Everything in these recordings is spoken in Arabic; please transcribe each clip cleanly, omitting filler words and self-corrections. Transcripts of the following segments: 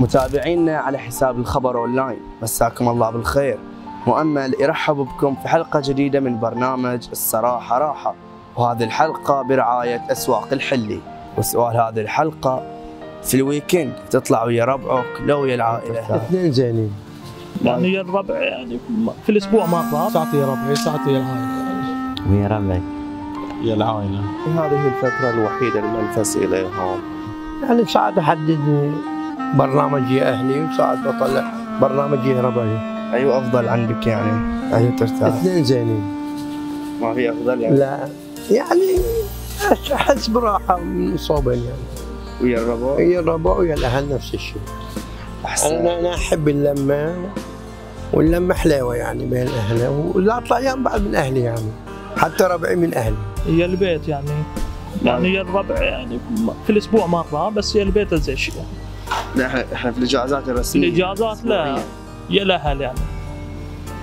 متابعينا على حساب الخبر أونلاين، مساكم الله بالخير. مؤمل يرحب بكم في حلقة جديدة من برنامج الصراحة راحة، وهذه الحلقة برعاية أسواق الحلي. وسؤال هذه الحلقة، في الويكند تطلع ويا ربعك لو ويا العائلة؟ اثنين زينين، يعني ويا الربع، يعني في الأسبوع ما أطلع، ساعتي ويا ربعي ساعتي ويا العائلة. ويا ربعك يا العائلة، هذه الفترة الوحيدة اللي أنفس إليها. يعني ساعات أحدد برنامجي أهلي وساعات أطلع برنامجي ربعي. أيوة أفضل عندك يعني؟ أيوة ترتاح. اثنين زينين، ما في أفضل يعني؟ لا يعني أحس براحة من صوبين يعني. ويا الربع؟ ويا الربع ويا الأهل نفس الشيء. أحسن. أنا أحب اللمة، واللمة حلاوة يعني بين أهلي، ولا أطلع أيام بعد من أهلي يعني، حتى ربعي من أهلي. هي البيت يعني، يعني هي الربع يعني في الأسبوع مرة بس، هي البيت أزين شيء يعني. لا إحنا في الإجازات الرسمية. الإجازات لا. يا لها يعني.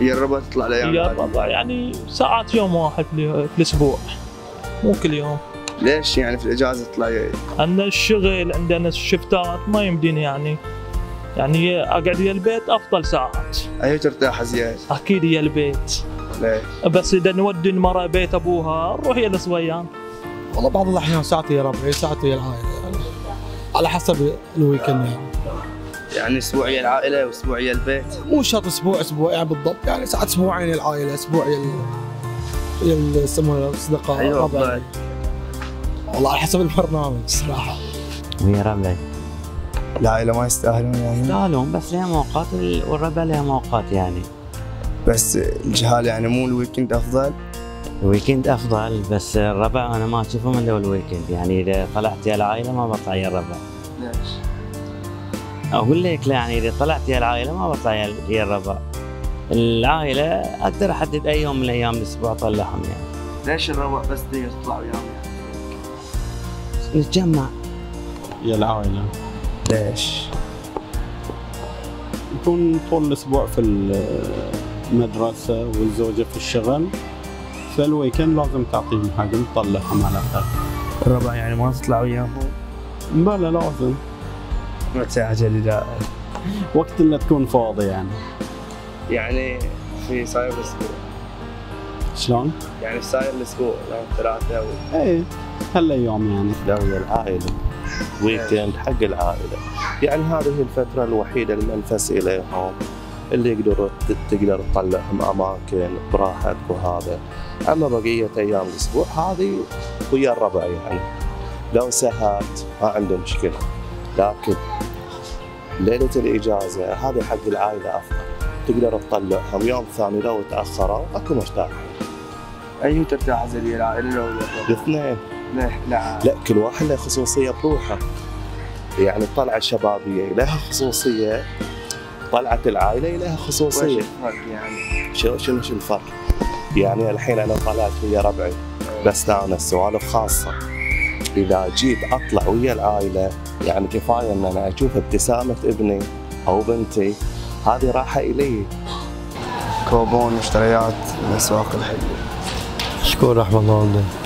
يا الربع تطلع لأيام؟ يا الربع يعني ساعات يوم واحد في الأسبوع، مو كل يوم. ليش يعني في الإجازة تطلع؟ عندنا الشغل، عندنا الشفتات، ما يمديني يعني. يعني أقعد يا البيت أفضل ساعات. أيوة ترتاح زياد؟ أكيد يا البيت. ليش؟ بس إذا نودي المرأة بيت أبوها نروح يا الصويان. والله بعض الأحيان ساعتي يا ربعي ساعتي يا العائلة يعني، على حسب الويكند يعني. يعني اسبوعية العائلة واسبوعية البيت؟ مو شرط اسبوع اسبوع يعني بالضبط، يعني ساعات اسبوعين العائلة، اسبوع يسمونها الاصدقاء. ايوه ربعي. والله على حسب البرنامج صراحة. ويا ربعي؟ العائلة ما يستاهلون يعني؟ يستاهلون بس لهم اوقات، والربع لهم اوقات يعني. بس الجهال يعني مو الويكند افضل؟ الويكند افضل بس الربع انا ما اشوفهم الا الويكند، يعني اذا طلعت يا العائلة ما بطلع يا الربع. ليش؟ اقول لك يعني اذا طلعت يا العائله ما بطلع يا الربع. العائله اقدر احدد اي يوم من ايام الاسبوع اطلعهم يعني. ليش الربع بس تقدر تطلع وياهم يعني؟ نتجمع يا العائله. ليش؟ يكون طول الاسبوع في المدرسه والزوجه في الشغل، فالويكند لازم تعطيهم حاجه تطلعهم على الاقل. الربع يعني ما تطلع وياهم؟ بلى لازم. متى عجل لا وقت اللي تكون فاضي يعني. يعني في صاير الاسبوع. شلون؟ يعني في صاير الاسبوع يوم ثلاثة او اي هالايام يعني. لا ويا العائلة، ويكند حق العائلة، يعني هذه الفترة الوحيدة المنفس اليهم اللي تقدر تطلعهم اماكن براحتك وهذا. اما بقية ايام الاسبوع هذه ويا الربع يعني، لو سهرت ما عنده مشكلة، لكن ليلة الإجازة هذا حق العائلة أفضل، تقدر تطلعهم يوم ثاني لو تأخروا أكو مرتاح. أيوه ترتاح زي العائلة لو الاثنين؟ لا كل واحد له خصوصية بروحه، يعني الطلعة الشبابية لها خصوصية، طلعة العائلة لها خصوصية. وش الفرق يعني؟ شو الفرق؟ يعني الحين أنا طلعت ويا ربعي بس أنا سوالف خاصة، إذا جيت أطلع ويا العائلة يعني كفاية أن أنا أشوف ابتسامة ابني أو بنتي، هذه راحة إلي. كوبون مشتريات من أسواق الحلي. شكور رحمة الله والله.